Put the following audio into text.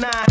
Nah.